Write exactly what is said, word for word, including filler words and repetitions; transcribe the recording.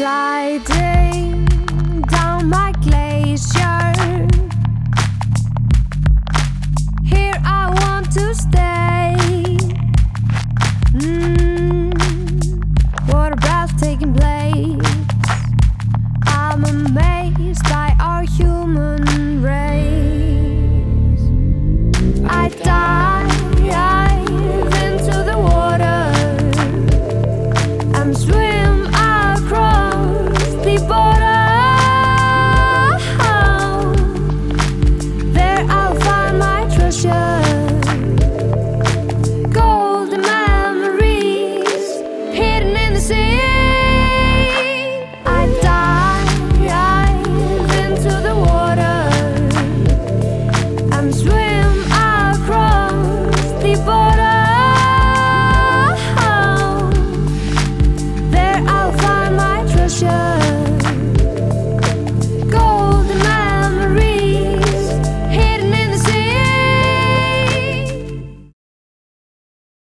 sliding down my glacier. Here I want to stay. Mm, what a breathtaking place. I'm amazed by our human race. I dive into the water. I'm swimming. Sure.